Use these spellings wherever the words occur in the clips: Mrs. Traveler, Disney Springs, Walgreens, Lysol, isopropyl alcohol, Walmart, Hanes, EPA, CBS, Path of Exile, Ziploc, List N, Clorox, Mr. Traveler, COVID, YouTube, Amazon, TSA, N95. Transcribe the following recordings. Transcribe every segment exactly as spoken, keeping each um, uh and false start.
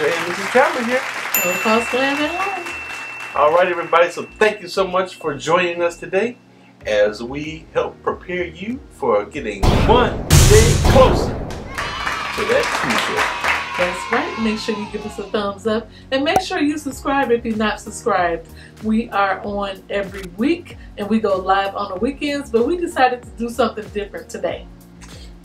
Mister and Missus Traveler here. We're close to living life. All right, everybody. So thank you so much for joining us today as we help prepare you for getting one day closer to that future. That's right. Make sure you give us a thumbs up and make sure you subscribe if you're not subscribed. We are on every week and we go live on the weekends, but we decided to do something different today.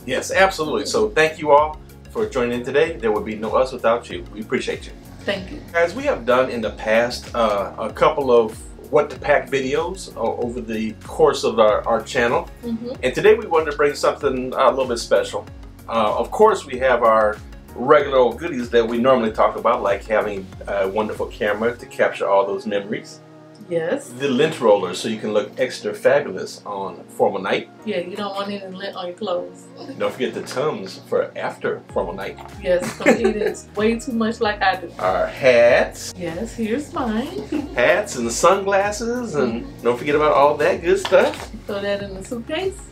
Yes, absolutely. So thank you all for joining today. There would be no us without you. We appreciate you. Thank you. As we have done in the past, uh, a couple of what to pack videos uh, over the course of our, our channel. Mm-hmm. And today we wanted to bring something uh, a little bit special. Uh, of course, we have our regular old goodies that we normally talk about, like having a wonderful camera to capture all those memories. Yes. The lint roller, so you can look extra fabulous on formal night. Yeah, you don't want any lint on your clothes. Don't forget the Tums for after formal night. Yes, so it is way too much like I do. Our hats. Yes, here's mine. Hats and sunglasses, and don't forget about all that good stuff. Throw that in the suitcase.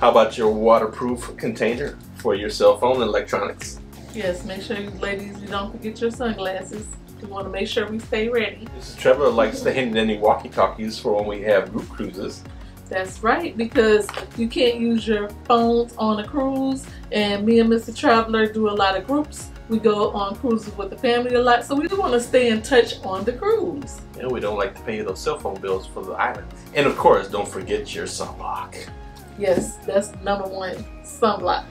How about your waterproof container for your cell phone and electronics? Yes, make sure, you ladies, you don't forget your sunglasses. We want to make sure we stay ready. Missus Traveler likes to hand any walkie-talkies for when we have group cruises. That's right, because you can't use your phones on a cruise, and me and Mister Traveler do a lot of groups. We go on cruises with the family a lot, so we want to stay in touch on the cruise. And we don't like to pay those cell phone bills for the island. And of course, don't forget your sunblock. Yes, that's number one, sunblock.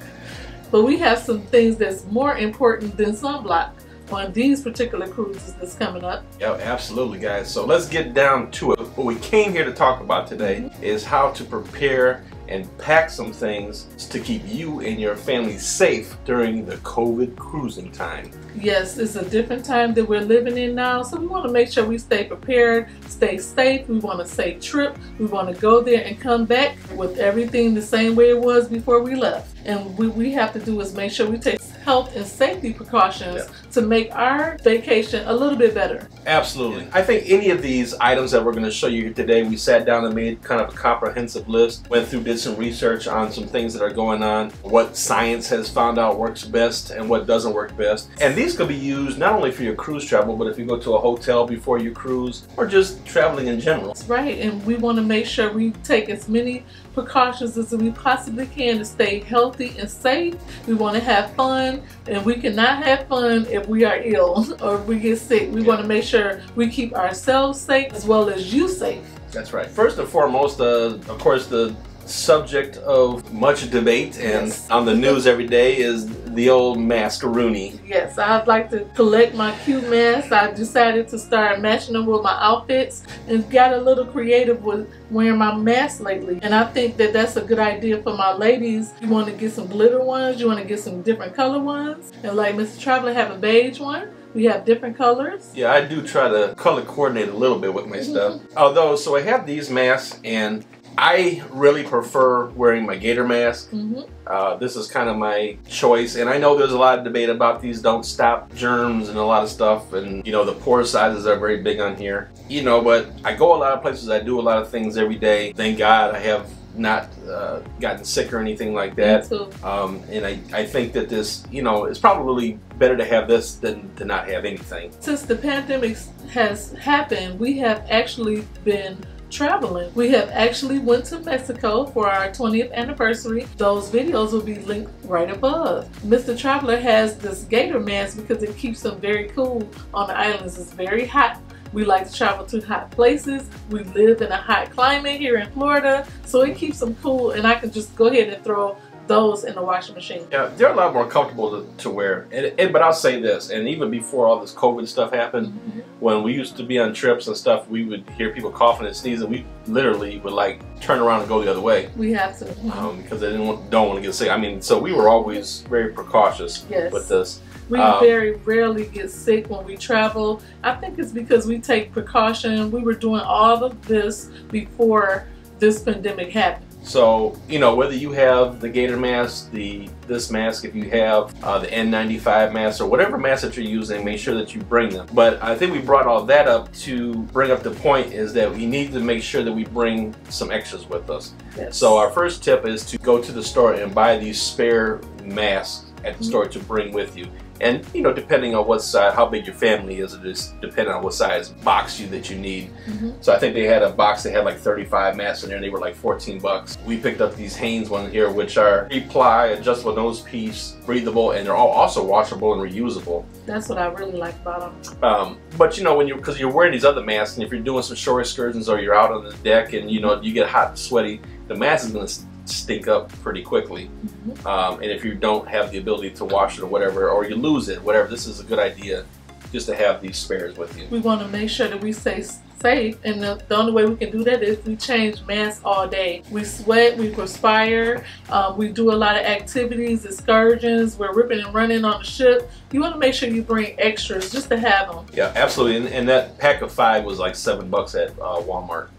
But we have some things that's more important than sunblock on these particular cruises that's coming up. Yeah, absolutely, guys. So let's get down to it. What we came here to talk about today mm-hmm. is how to prepare and pack some things to keep you and your family safe during the COVID cruising time. Yes, it's a different time that we're living in now, so we want to make sure we stay prepared, stay safe. We want a safe trip. We want to go there and come back with everything the same way it was before we left. And what we have to do is make sure we take health and safety precautions yeah. to make our vacation a little bit better. Absolutely. I think any of these items that we're going to show you today, we sat down and made kind of a comprehensive list, went through, did some research on some things that are going on, what science has found out works best and what doesn't work best. And these could be used not only for your cruise travel, but if you go to a hotel before you cruise or just traveling in general. That's right. And we want to make sure we take as many precautions as we possibly can to stay healthy and safe. We want to have fun. And we cannot have fun if we are ill or if we get sick. We yeah. want to make sure we keep ourselves safe as well as you safe. That's right. First and foremost, uh, of course, the subject of much debate and yes. on the news every day is the old mask-a-rooney. Yes, I'd like to collect my cute masks. I decided to start matching them with my outfits and got a little creative with wearing my mask lately. And I think that that's a good idea for my ladies. You want to get some glitter ones, you want to get some different color ones. And like Mister Traveler have a beige one. We have different colors. Yeah, I do try to color coordinate a little bit with my stuff. Although, so I have these masks and I really prefer wearing my gator mask. Mm-hmm. uh, this is kind of my choice, and I know there's a lot of debate about these don't stop germs and a lot of stuff, and you know the pore sizes are very big on here, you know, but I go a lot of places, I do a lot of things every day. Thank God I have not uh, gotten sick or anything like that. Um, and I, I think that this, you know, it's probably better to have this than to not have anything. Since the pandemic has happened, we have actually been traveling. We have actually went to Mexico for our twentieth anniversary. Those videos will be linked right above. Mister Traveler has this gator mask because it keeps them very cool on the islands. It's very hot. We like to travel to hot places. We live in a hot climate here in Florida, so it keeps them cool, and I can just go ahead and throw those in the washing machine. Yeah, they're a lot more comfortable to, to wear. And, and, but I'll say this, and even before all this COVID stuff happened, mm-hmm. when we used to be on trips and stuff, we would hear people coughing and sneezing. We literally would like turn around and go the other way. We have to. Um, because they didn't want, don't want to get sick. I mean, so we were always very precautious yes. with this. We um, very rarely get sick when we travel. I think it's because we take precaution. We were doing all of this before this pandemic happened. So, you know, whether you have the gator mask, the this mask, if you have uh, the N ninety-five mask or whatever mask that you're using, make sure that you bring them. But I think we brought all that up to bring up the point is that we need to make sure that we bring some extras with us. Yes. So our first tip is to go to the store and buy these spare masks at the mm-hmm. store to bring with you. And, you know, depending on what size, how big your family is, it is depending on what size box you that you need. Mm-hmm. So I think they had a box that had like thirty-five masks in there, and they were like fourteen bucks. We picked up these Hanes ones here, which are three ply, adjustable nose piece, breathable, and they're all also washable and reusable. That's what I really like about them. Um, but, you know, when you're, because you're wearing these other masks, and if you're doing some shore excursions or you're out on the deck and, you know, you get hot and sweaty, the mask is going to stink up pretty quickly. Mm-hmm. Um, and if you don't have the ability to wash it or whatever, or you lose it, whatever, this is a good idea just to have these spares with you. We want to make sure that we stay safe, and the, the only way we can do that is we change masks all day. We sweat, we perspire, um, we do a lot of activities, excursions, we're ripping and running on the ship. You want to make sure you bring extras just to have them. Yeah, absolutely. And, and that pack of five was like seven bucks at uh, Walmart.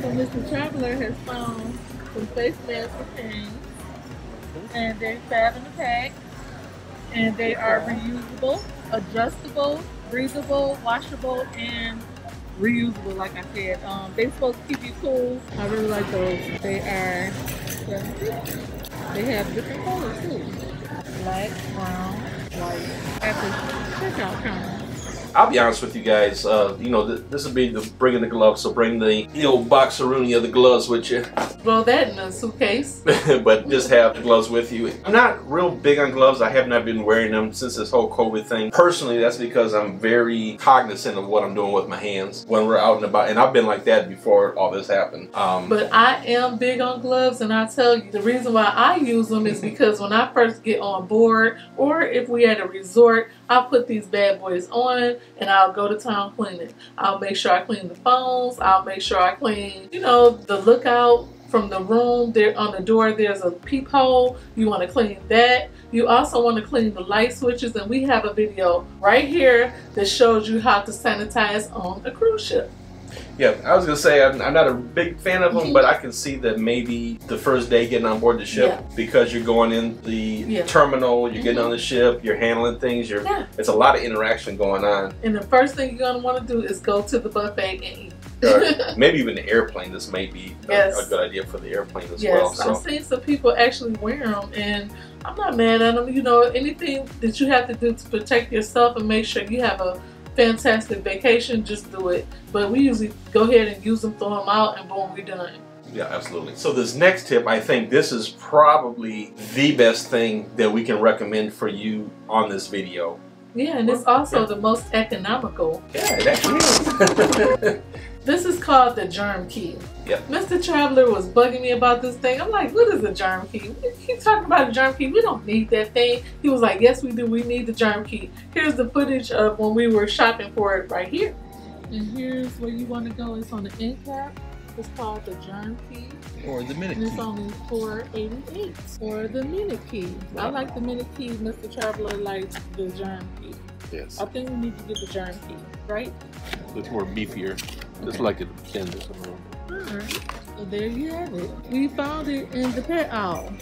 So Mister Traveler has found some face masks for Hanes, and they're five in the pack, and they are reusable, adjustable, breathable, washable, and reusable, like I said. Um, they're supposed to keep you cool. I really like those. They are seven fifty. They have different colors too. Black, brown, white. At the checkout counter. I'll be honest with you guys, uh, you know, th this would be the bringing the gloves, so bring the, the old boxeroonie of the gloves with you. Well, that in a suitcase. But just have the gloves with you. I'm not real big on gloves. I have not been wearing them since this whole COVID thing. Personally, that's because I'm very cognizant of what I'm doing with my hands when we're out and about. And I've been like that before all this happened. Um, but I am big on gloves, and I tell you, the reason why I use them is because when I first get on board, or if we at a resort, I put these bad boys on. And I'll go to town cleaning. I'll make sure I clean the phones. I'll make sure I clean, you know, the lookout from the room. There on the door, there's a peephole. You want to clean that. You also want to clean the light switches. And we have a video right here that shows you how to sanitize on a cruise ship. Yeah, I was going to say, I'm, I'm not a big fan of them, but I can see that maybe the first day getting on board the ship, yeah. Because you're going in the yeah. terminal, you're getting mm-hmm. on the ship, you're handling things, you're, yeah. it's a lot of interaction going on. And the first thing you're going to want to do is go to the buffet and eat. Or maybe even the airplane, this may be yes. a, a good idea for the airplane as yes. well. So. I've seen some people actually wear them, and I'm not mad at them. You know, anything that you have to do to protect yourself and make sure you have a fantastic vacation, just do it. But we usually go ahead and use them, throw them out, and boom, we're done. Yeah, absolutely. So this next tip, I think this is probably the best thing that we can recommend for you on this video. Yeah, and it's also yeah. the most economical. Yeah, it actually is. This is called the germ key. Yep. Mister Traveler was bugging me about this thing. I'm like, what is a germ key? We keep talking about a germ key. We don't need that thing. He was like, yes, we do. We need the germ key. Here's the footage of when we were shopping for it right here. And here's where you want to go. It's on the end cap. It's called the germ key. Or the minute key. And it's only four eighty-eight. Or the minute key. I like the minute key. Mister Traveler likes the germ key. Yes. I think we need to get the germ key, right? It's more beefier. Just like a tin or something. Alright, well, there you have it. We found it in the pet aisle.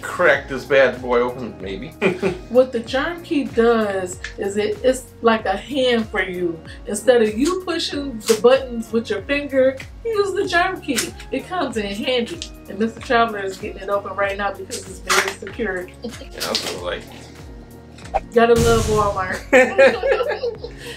Crack this bad boy open, maybe. What the germ key does is it, it's like a hand for you. Instead of you pushing the buttons with your finger, use the germ key. It comes in handy. And Mister Traveler is getting it open right now because it's very secure. And I was like, gotta love Walmart.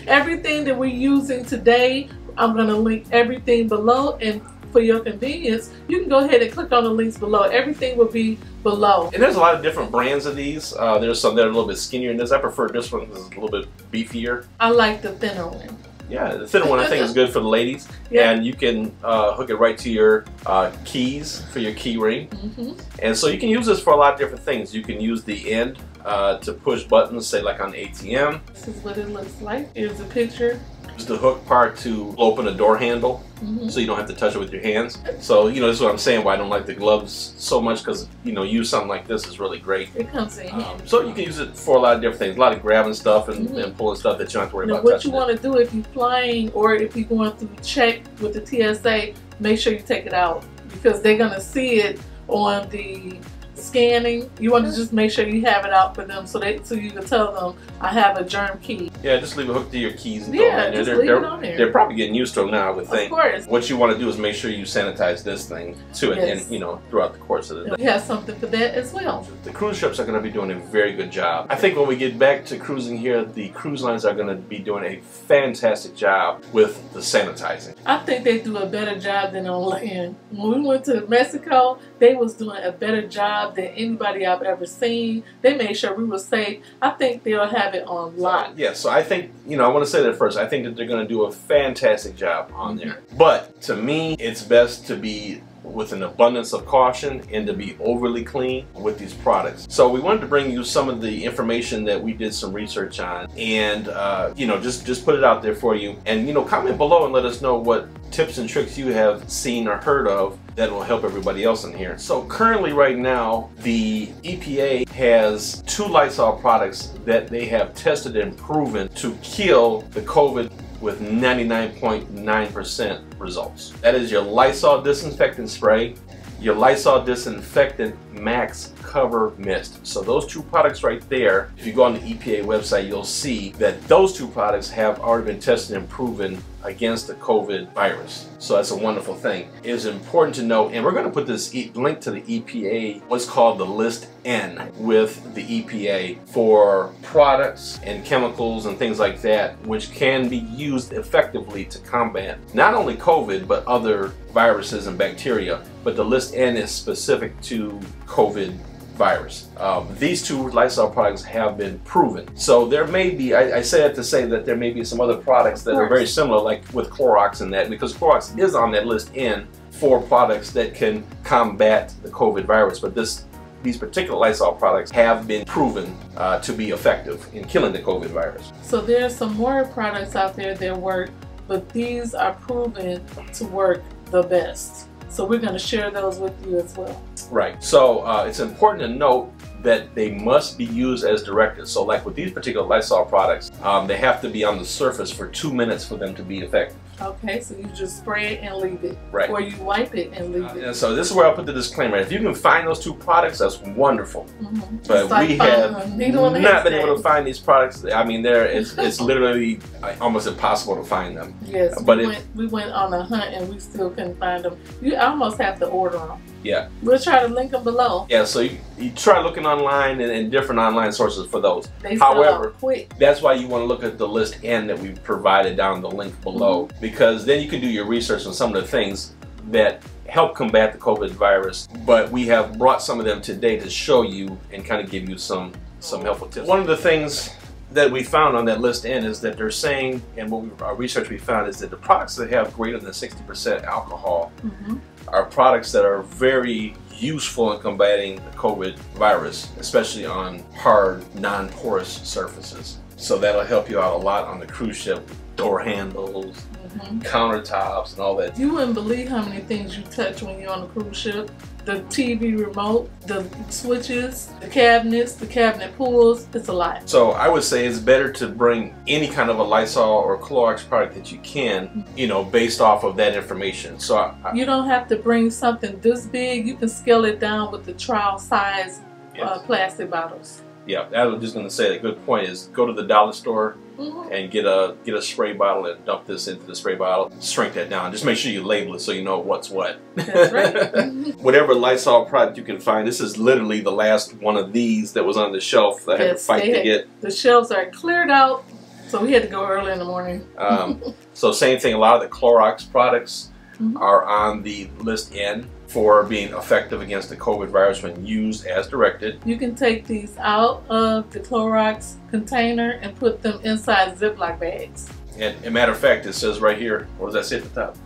Everything that we're using today, I'm going to link everything below, and for your convenience, you can go ahead and click on the links below. Everything will be below. And there's a lot of different brands of these. Uh, there's some that are a little bit skinnier than this. I prefer this one because it's a little bit beefier. I like the thinner one. Yeah, the thinner one I think is good for the ladies. Yeah. And you can uh, hook it right to your uh, keys for your key ring. Mm-hmm. And so you can use this for a lot of different things. You can use the end uh, to push buttons, say like on the A T M. This is what it looks like. Here's a picture. The hook part to open a door handle, mm-hmm. so you don't have to touch it with your hands. So, you know, this is what I'm saying why I don't like the gloves so much, because, you know, use something like this is really great. It comes in um, handy. So you can use it for a lot of different things, a lot of grabbing stuff and, mm-hmm. and pulling stuff that you don't have to worry now about what touching you want to do if you're flying or if you're going through check with the T S A, make sure you take it out because they're going to see it on the scanning, you want to just make sure you have it out for them so they so you can tell them I have a germ key. Yeah, just leave it hooked to your keys. And yeah, just they're, leave they're, it on there. They're probably getting used to them now, I would think. Of course. What you want to do is make sure you sanitize this thing to it, yes. and you know throughout the course of the day. We have something for that as well. The cruise ships are going to be doing a very good job. I think when we get back to cruising here, the cruise lines are going to be doing a fantastic job with the sanitizing. I think they do a better job than on land. When we went to Mexico, they was doing a better job than anybody I've ever seen. They made sure we were safe. I think they'll have it on lock. Yeah, so I think, you know, I want to say that first. I think that they're going to do a fantastic job on mm-hmm. there. But to me, it's best to be with an abundance of caution and to be overly clean with these products. So we wanted to bring you some of the information that we did some research on, and uh, you know, just just put it out there for you. And you know, comment below and let us know what tips and tricks you have seen or heard of that will help everybody else in here. So currently right now, the E P A has two Lysol products that they have tested and proven to kill the COVID with ninety-nine point nine percent results. That is your Lysol disinfectant spray, your Lysol disinfectant max cover mist. So those two products right there, if you go on the E P A website, you'll see that those two products have already been tested and proven against the COVID virus. So that's a wonderful thing. It is important to know, and we're going to put this e link to the E P A, what's called the List N with the E P A for products and chemicals and things like that, which can be used effectively to combat not only COVID, but other viruses and bacteria. But the List N is specific to COVID virus. Um, these two Lysol products have been proven. So there may be, I, I say that to say that there may be some other products that are very similar, like with Clorox and that, because Clorox is on that List N for products that can combat the COVID virus. But this, these particular Lysol products have been proven uh, to be effective in killing the COVID virus. So there are some more products out there that work, but these are proven to work the best. So we're going to share those with you as well. Right. So uh, it's important to note that they must be used as directed. So like with these particular Lysol products, um, they have to be on the surface for two minutes for them to be effective. Okay, so you just spray it and leave it. Right. Or you wipe it and leave uh, it. And so this is where I'll put the disclaimer. If you can find those two products, that's wonderful. Mm-hmm. But like we have not been able to find these products. I mean, there it's, it's literally almost impossible to find them. Yes, but we, if, went, we went on a hunt and we still couldn't find them. You almost have to order them. Yeah. We'll try to link them below. Yeah, so you, you try looking online and, and different online sources for those. They However, quick. That's why you want to look at the List N that we've provided down the link below, mm-hmm. because then you can do your research on some of the things that help combat the COVID virus. But we have brought some of them today to show you and kind of give you some, some helpful tips. One of the things that we found on that List N is that they're saying, and what we, our research we found is that the products that have greater than sixty percent alcohol mm-hmm. are products that are very useful in combating the COVID virus, especially on hard, non-porous surfaces. So that'll help you out a lot on the cruise ship, door handles, mm-hmm. countertops, and all that. You wouldn't believe how many things you touch when you're on a cruise ship. The T V remote, the switches, the cabinets, the cabinet pulls, it's a lot. So I would say it's better to bring any kind of a Lysol or Clorox product that you can, you know, based off of that information. So I, I, you don't have to bring something this big. You can scale it down with the trial size yes. uh, plastic bottles. Yeah, I was just going to say a good point is go to the dollar store mm-hmm. and get a get a spray bottle and dump this into the spray bottle. Shrink that down. Just make sure you label it so you know what's what. That's right. Whatever Lysol product you can find. This is literally the last one of these that was on the shelf that yes, I had to fight had, to get. The shelves are cleared out, so we had to go early in the morning. um, so same thing. A lot of the Clorox products mm-hmm. are on the List N for being effective against the COVID virus when used as directed. You can take these out of the Clorox container and put them inside Ziploc bags. And a matter of fact, it says right here, what does that say at the top?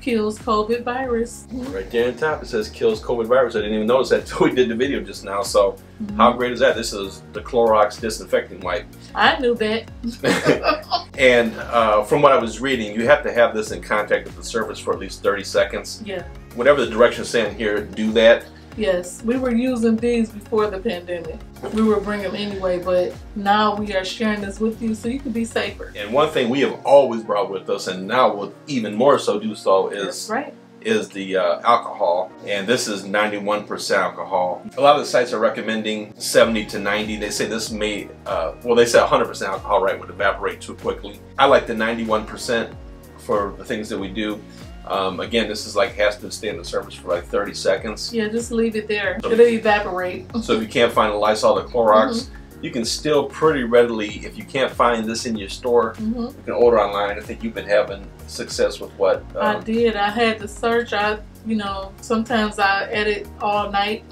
Kills COVID virus. Right there at the top, it says kills COVID virus. I didn't even notice that until we did the video just now. So mm-hmm. how great is that? This is the Clorox disinfecting wipe. I knew that. And uh, from what I was reading, you have to have this in contact with the surface for at least thirty seconds. Yeah. Whatever the direction saying here, do that. Yes, we were using these before the pandemic. We were bringing them anyway, but now we are sharing this with you so you can be safer. And one thing we have always brought with us, and now we'll even more so do so, is right. is the uh, alcohol, and this is ninety-one percent alcohol. A lot of the sites are recommending seventy to ninety. They say this may, uh, well, they say one hundred percent alcohol, right, would evaporate too quickly. I like the ninety-one percent for the things that we do. Um, again, this is like has to stay in the service for like thirty seconds. Yeah, just leave it there. So it'll evaporate. So if you can't find a Lysol or Clorox, mm-hmm. you can still pretty readily, if you can't find this in your store, mm-hmm. you can order online. I think you've been having success with what? Um, I did. I had to search. I, you know, sometimes I edit all night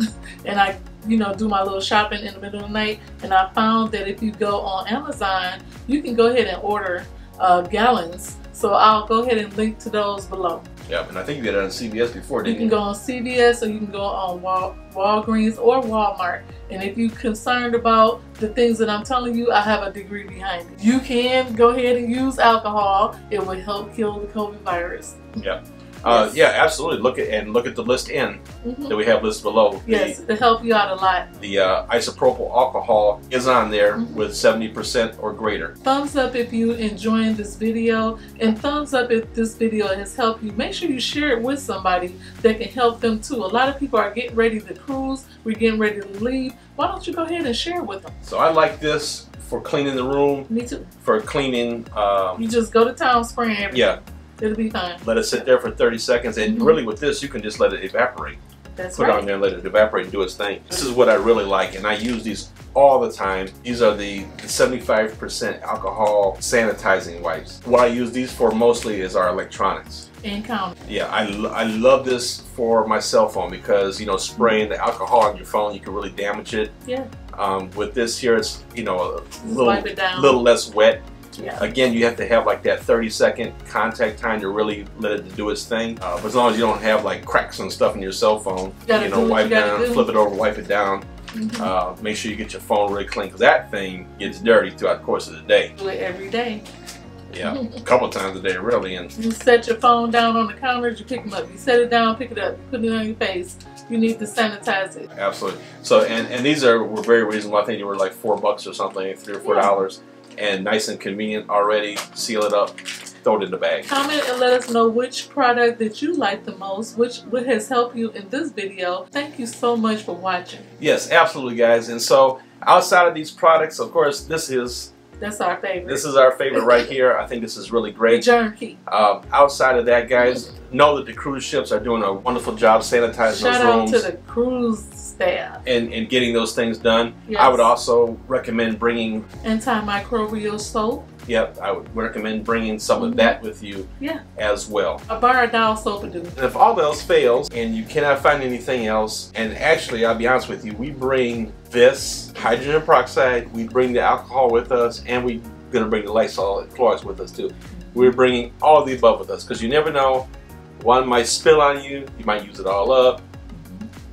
and I, you know, do my little shopping in the middle of the night. And I found that if you go on Amazon, you can go ahead and order uh, gallons. So I'll go ahead and link to those below. Yeah, and I think you did it on C B S before, didn't you? You can go on C B S, or you can go on Wal Walgreens or Walmart. And if you're concerned about the things that I'm telling you, I have a degree behind it. You can go ahead and use alcohol. It will help kill the COVID virus. Yeah. Uh, yes. Yeah, absolutely. Look at and look at the List N mm-hmm. that we have listed below. Yes, the, to help you out a lot. The uh, isopropyl alcohol is on there mm-hmm. with seventy percent or greater. Thumbs up if you enjoying this video, and thumbs up if this video has helped you. Make sure you share it with somebody that can help them too. A lot of people are getting ready to cruise. We're getting ready to leave. Why don't you go ahead and share it with them? So I like this for cleaning the room. Me too. For cleaning. Um, you just go to town spraying everything. Yeah. It'll be fine. Let it sit there for thirty seconds, and mm-hmm. really with this, you can just let it evaporate. That's Put right. Put it on there and let it evaporate and do its thing. This is what I really like, and I use these all the time. These are the seventy-five percent alcohol sanitizing wipes. What I use these for mostly is our electronics. And count. Yeah, I, I love this for my cell phone because, you know, spraying the alcohol on your phone, you can really damage it. Yeah. Um, with this here, it's, you know, a just little, wipe it down. Little less wet. Yeah. Again, you have to have like that thirty second contact time to really let it do its thing. Uh, but as long as you don't have like cracks and stuff in your cell phone, you, you know, wipe it down, flip it over, wipe it down. Mm-hmm. uh, make sure you get your phone really clean because that thing gets dirty throughout the course of the day. Do it every day. Yeah, a couple times a day, really. And you set your phone down on the counter, you pick them up. You set it down, pick it up, you put it on your face. You need to sanitize it. Absolutely. So, and and these are were very reasonable. I think they were like four bucks or something, three or four dollars. Yeah. And nice and convenient already. Seal it up, throw it in the bag. Comment and let us know which product that you like the most, which has helped you in this video. Thank you so much for watching. Yes, absolutely, guys. And so outside of these products, of course, this is that's our favorite. This is our favorite right here. I think this is really great. The germ key. Uh, outside of that, guys, know that the cruise ships are doing a wonderful job sanitizing Shout those rooms. Shout out to the cruise staff. And, and getting those things done. Yes. I would also recommend bringing antimicrobial soap. Yep, I would recommend bringing some of that with you yeah. as well. A bar of Dial soap will do. And if all else fails and you cannot find anything else, and actually, I'll be honest with you, we bring this hydrogen peroxide, we bring the alcohol with us, and we're going to bring the Lysol and Clorox with us too. We're bringing all of the above with us because you never know. One might spill on you, you might use it all up.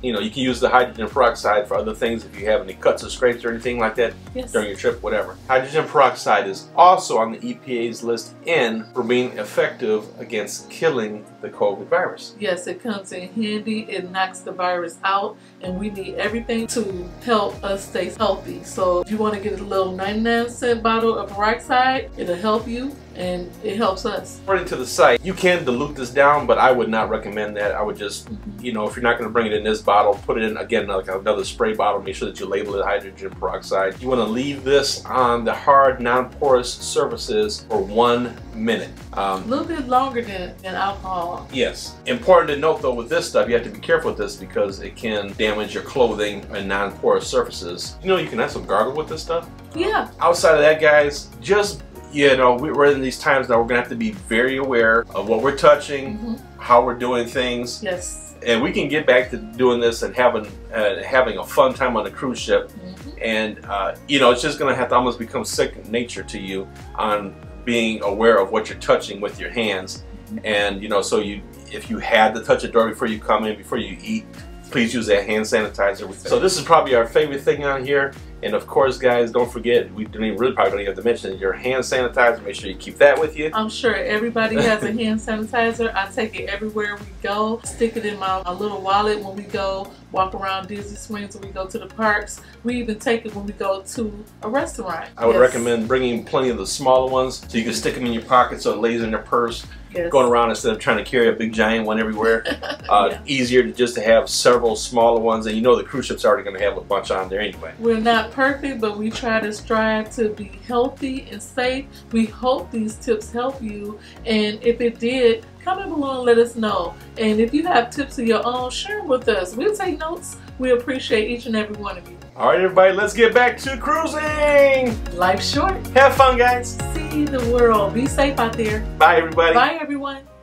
You know, you can use the hydrogen peroxide for other things if you have any cuts or scrapes or anything like that yes. during your trip, whatever. Hydrogen peroxide is also on the E P A's List N for being effective against killing the COVID virus. Yes, it comes in handy. It knocks the virus out, and we need everything to help us stay healthy. So if you want to get a little ninety-nine cent bottle of peroxide, it'll help you. And it helps us. According to the site, you can dilute this down, but I would not recommend that. I would just, mm-hmm. you know, if you're not going to bring it in this bottle, put it in, again, like another spray bottle. Make sure that you label it hydrogen peroxide. You want to leave this on the hard, non-porous surfaces for one minute. Um, a little bit longer than, than alcohol. Yes. Important to note, though, with this stuff, you have to be careful with this because it can damage your clothing and non-porous surfaces. You know, you can have some gargle with this stuff. Yeah. Outside of that, guys, just you know, we're in these times now, we're gonna have to be very aware of what we're touching, mm-hmm. how we're doing things. Yes. And we can get back to doing this and having uh, having a fun time on a cruise ship. Mm-hmm. And, uh, you know, it's just gonna have to almost become second nature to you on being aware of what you're touching with your hands. Mm-hmm. And, you know, so you if you had to touch a door before you come in, before you eat, please use that hand sanitizer. So this is probably our favorite thing on here. And of course, guys, don't forget, we don't even, really probably don't even have to mention your hand sanitizer. Make sure you keep that with you. I'm sure everybody has a hand sanitizer. I take it everywhere we go. Stick it in my, my little wallet when we go walk around Disney Springs, when we go to the parks. We even take it when we go to a restaurant. I would yes. recommend bringing plenty of the smaller ones so you can stick them in your pocket so it lays in your purse. yes. going around instead of trying to carry a big giant one everywhere. Uh, yeah. Easier to just to have several smaller ones, and you know the cruise ship's already going to have a bunch on there anyway. We're not perfect, but we try to strive to be healthy and safe. We hope these tips help you, and if it did, comment below and let us know. And if you have tips of your own, share them with us. We'll take notes. We appreciate each and every one of you. All right, everybody, let's get back to cruising. Life's short. Have fun, guys. See the world. Be safe out there. Bye, everybody. Bye, everyone.